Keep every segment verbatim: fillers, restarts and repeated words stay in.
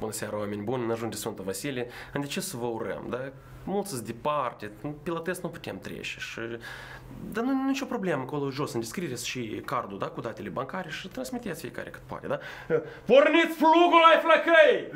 Bună seara, oameni buni, ne ajunge Sfânta Vasile. Am decis să vă urăm, dar mulți sunt departe, pilatesc nu putem trece. Și... Dar nu e nicio problemă, acolo jos în descriere și cardul, da, cu datele bancare și transmiteți fiecare cât poate, da? Porniți plugul la flăcăi!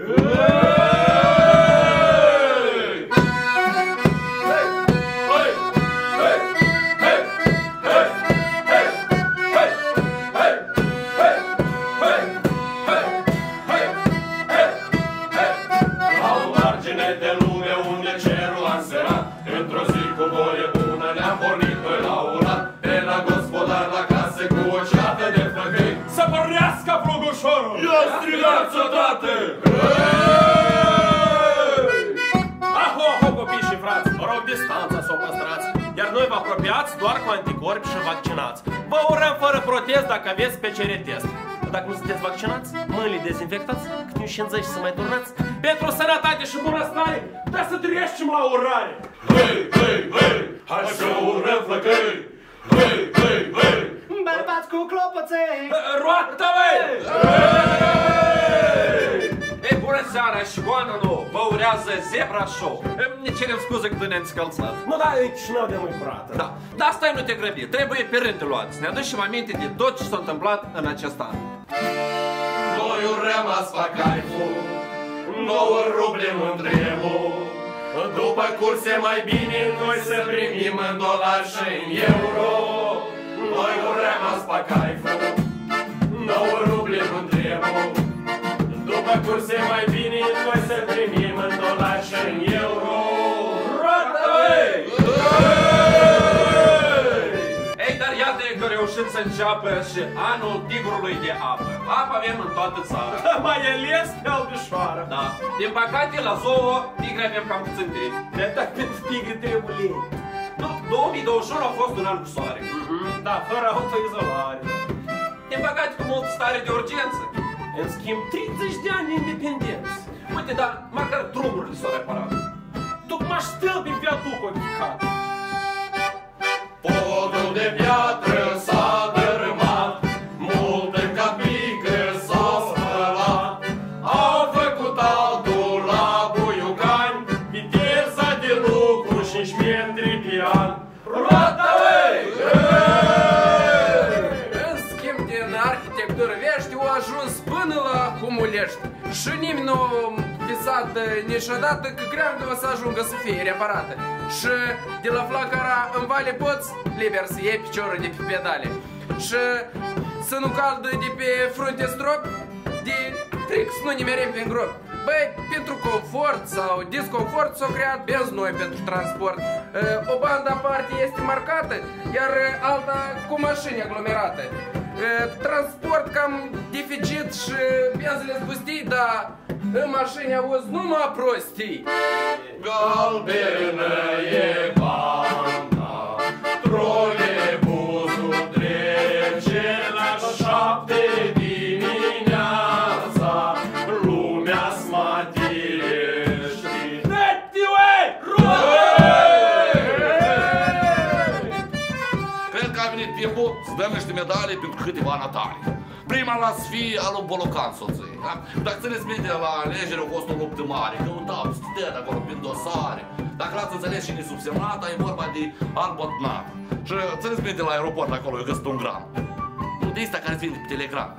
Strigați odată! Aho, aho, copii și frați, vă rog distanța să o păstrați, iar noi vă apropiați doar cu anticorpi și vaccinați. Vă urăm fără protest dacă aveți P C R test. Dacă nu sunteți vaccinați, mâinile dezinfectați, cât nu cincizeci să mai turnați, pentru sănătate și bunăstare, dar să trecem la urare! Hei, hei, hei, hai să urăm flăcăi! Hei, hei, hei! Bărbați cu clopoței! Roată, ei, bună seara și Goananu! Vă urează Zebra Show! Ne cerem scuze că ne-am scălțat. Nu, da, e cineva de mâini, frate. Da, dar stai, nu te grăbi, trebuie pe rând luați. Ne aducem aminte de tot ce s-a întâmplat în acest an. Noi urăm azi fac caiful, nouă rublim întrebul. După curse mai bine noi să primim în dolari și în euro. Noi urăm azi fac caiful, nouă rublim întrebul. După curse mai bine noi să primim în dolari și în euro. Roată-i! Ei, dar iată că reușim să înceapă și anul tigrului de apă. Apă avem în toată țara. Mai ales pe albișoară. Da. Din păcate, la zoo, tigri avem cam puțin timp. De-aia pentru tigri trebuie lei. Nu, două mii douăzeci și unu a fost un an cu soare. Da, fără autoizolare. Din păcate, cu multă stare de urgență. În schimb, treizeci de ani independenți. Uite, dar măcar drumurile s-au reparat. Tocmai stâlpii pe aducă în picat. Podul de piatră s-a dărâmat, multe capică s-au spălat. Au făcut altul la buiucani, viteza de lucru cinci metri pe an. Roată-i! În schimb, din arhitectură vești au ajuns până la Humulești. Și nimeni nu a visat niciodată că creangă o să ajungă să fie reparată. Și de la flacăra în vale poți liber să iei piciorul de pe pedale. Și să nu caldă de pe frunte strop, de fric să nu nimerim prin gropi. Băi, pentru confort sau disconfort s-au creat benzi noi pentru transport. O bandă aparte este marcată, iar alta cu mașini aglomerate. Transport cam deficit și benzile spustii, dar în mașini auzi numai prostii. Galbenă e banda, trolebuzul trece la șapte dimineața, lumea smatește. Nătiue! Rude! Cred că a venit timpul să dăm niște medalii pentru câteva Natalia. Prima la sfie a lui Bolocan, soții. Dacă țineți minte, la alegeri a fost o luptă mare, căutau studenți acolo prin dosare. Dacă l-ați înțeles cine-i subsemnata, e vorba de albătnat. Și țineți minte, la aeroport acolo eu găsit un gram. De asta care îți vinde pe Telegram.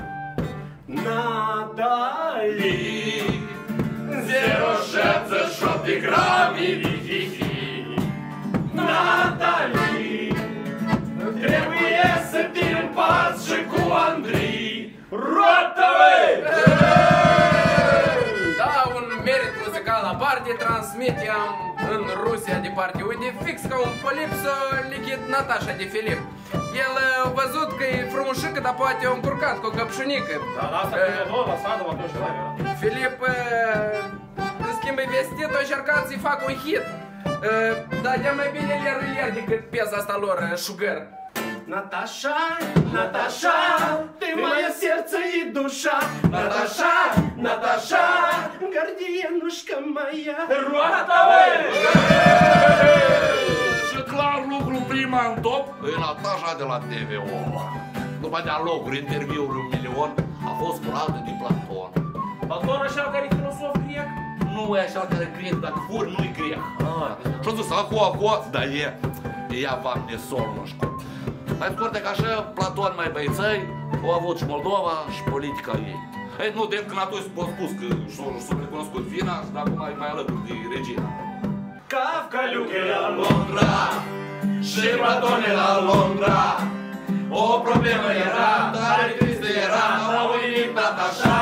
Natalie, zero șapte opt de grame, Natalie, trebuie să te împarți și cu Andrei. Roată-i! Da, un merit muzical aparte, transmiteam în Rusia de parte, unde fix ca un polip s-a lichit Natasha de Filip. El a văzut că e frumușică, dar poate o încurcat cu o căpșunică. Da, da, asta e o la sadul atunci la era. Filip, în schimb, e vestit, a încercat să-i fac un hit. Dar de mai bine ler-ler decât piesa asta lor, Sugar. Наташа, Наташа, ты мое сердце и душа. Наташа, Наташа, гардиенушка моя. Роată-i! Și clar lucru prima în top e Natasha de la T V O. După dialoguri, interviuri, un milion, a fost curată de Platon. Platon așa care e filosof. omul e așa care crede, dacă fur nu-i grea. Și-a zis, acu, acu, dar e, ea v-am nesolnoșcu. Mai scurte că așa, Platon mai băiețăi, au avut și Moldova și politica ei. Ei, nu, drept când atunci s-a spus că s-a recunoscut vina și acum e mai alături de regina. Cafcaliuc e la Londra și Platon e la Londra. O problemă era, tare tristă era, n-au venit tata așa.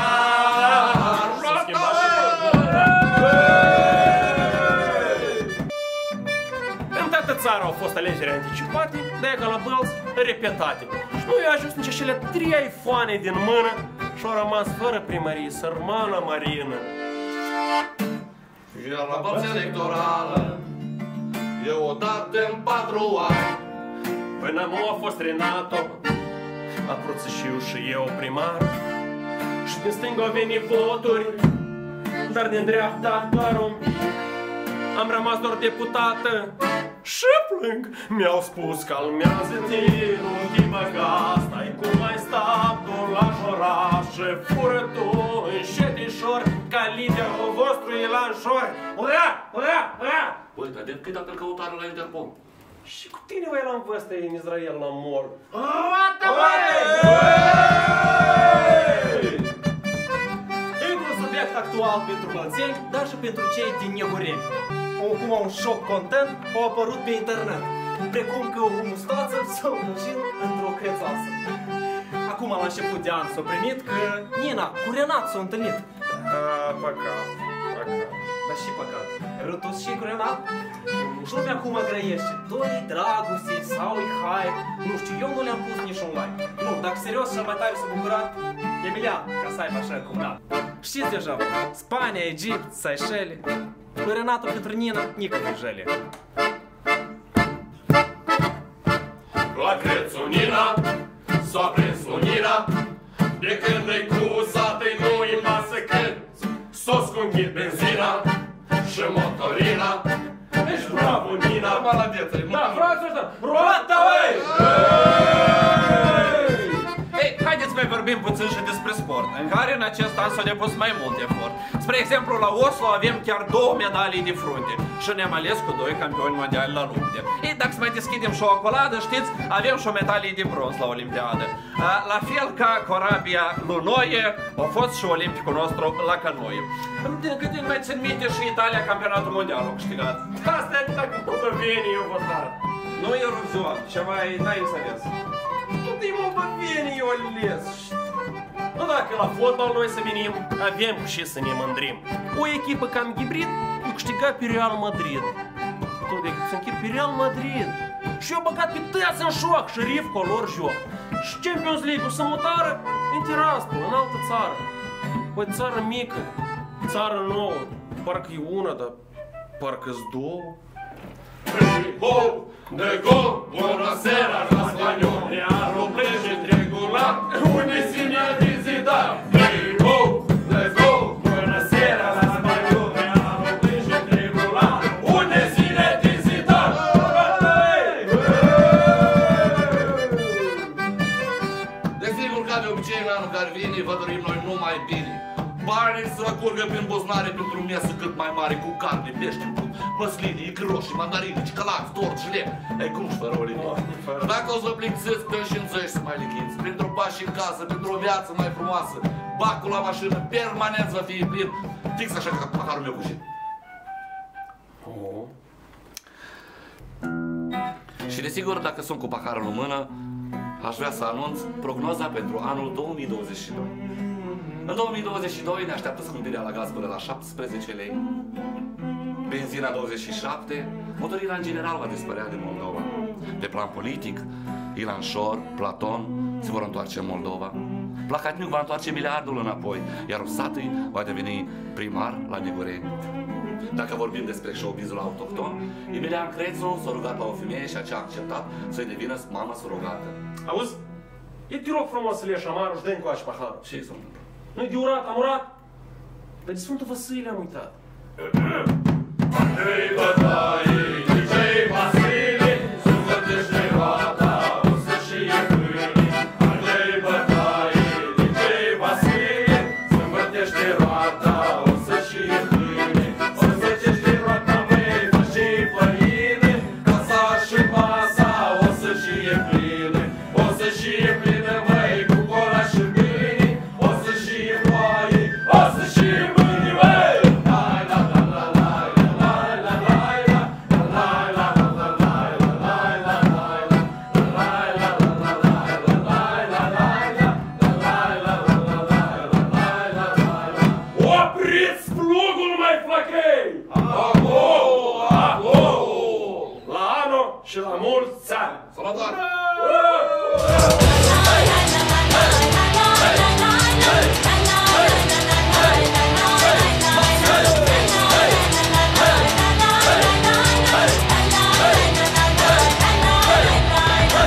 Țara au fost alegeri anticipate, de-aia ca la bălți, repetate. Și nu i-au ajuns nici acele trei foane din mână și au rămas fără primărie, sărmana marină. Iar la bălți electorală, e odată în patru ani, până m-a fost Renato, a Pruțășiu și eu primar. Și din stânga au venit voturi, dar din dreapta doar un pic. Am rămas doar deputată, și plâng, mi-au spus, calmează-te, nu-mi chimă că asta-i cum ai stat tu la oraș. Și fură tu înșetișor, ca liderul vostru Ilan Șor. Ura, ura, ura! Băi, dar de cât dată-l căutare la Interpol? Și cu tine, băi, l-am văzut în Israel, la mor. Roată, băi! E un subiect actual pentru bălțeni, dar și pentru cei din Negureni. Acum un șoc content au apărut pe internet, precum că o mustață s-a învășit într-o crețasă. Acum, la început de an, s-a primit că Nina cu Renato s-a întâlnit. Aaa, păcat, păcat. Dar și păcat. Rătus și cu Renato. Și lumea acum grăiește. Doi dragoste sau e hai. Nu știu, eu nu le-am pus nici un like. Nu, dacă serios și-ar mai tare s-a bucurat Emilian, ca să aibă așa cum dat. Știți deja, Spania, Egipt, Seychelles. Lui Renato pentru Nina nicăieri jale. La Crețu Nina s-a prins Nina, de când e cu satei nu-i masă când s-o scunghi benzina și motorina. Ești bravo Nina, maladeță, da, frații ăștia, roata, băi! Ei, haideți mai vorbim puțin și despre sport, în care în acest an s-a depus mai mult efort. Spre exemplu, la Oslo avem chiar două medalii de frunte și ne-am ales cu doi campioni mondiali la lupte. Ei, dacă mai deschidem și o acoladă, știți, avem și o medalie de bronz la Olimpiadă. La fel ca corabia lui Noe, a fost și olimpicul nostru la canoe. Din câte mai țin minte și Italia campionatul mondial a câștigat. Asta e dacă tot vine eu votat. Nu e ruzion, ceva e n-înțeles. Tot e mă vine eu les. Nu dacă la fotbal noi să venim, avem cu ce să ne mândrim. O echipă cam hibrid a câștigat pe Real Madrid. Tu de să închid pe Real Madrid. Și eu băgat pe tăiați în șoc și rifcul lor joc. Și Champions League-ul să mutară în Tiraspol, în altă țară. O țară mică, țară nouă. Parcă e una, dar parcă-s două. De gol, bună seara, la spaniol. Realul pleci întregulat, unde sinea de da, Bravo, Bravo, bună seara la Spaniol, Realul pleci întregulat, unde sinea de zi da. Desigur că de obicei în anul care vine vă dorim noi numai bine. Banii să curgă prin buznare pentru un mesă cât mai mare cu carne, pește, măsline, icri roșii, mandarine, cicalați, tort, jile. Ei, cum și fără o limite? Dacă o să plictiți, când și înțești să mai lichiți, pentru pași în casă, pentru o viață mai frumoasă, bacul la mașină permanent va fi plin, fix așa ca paharul meu cu jin. Și desigur, dacă sunt cu paharul în mână, aș vrea să anunț prognoza pentru anul două mii douăzeci și doi. În două mii douăzeci și doi ne așteaptă scumpirea la gaz până la șaptesprezece lei, benzina douăzeci și șapte, motorina în general va dispărea din Moldova. Pe plan politic, Ilan Șor, Platon se vor întoarce în Moldova. Placatniuc va întoarce miliardul înapoi, iar Rosati va deveni primar la Negureni. Dacă vorbim despre showbizul autohton, Emelian Crețu s-a rugat la o femeie și acea a acceptat să-i devină mama surogată. Auzi? E te rog frumos să le ieși amarul și dă-i încoace paharul. Ce-i sunt? Nu-i de urat, am urat! Dar de Sfântul Vasile am uitat.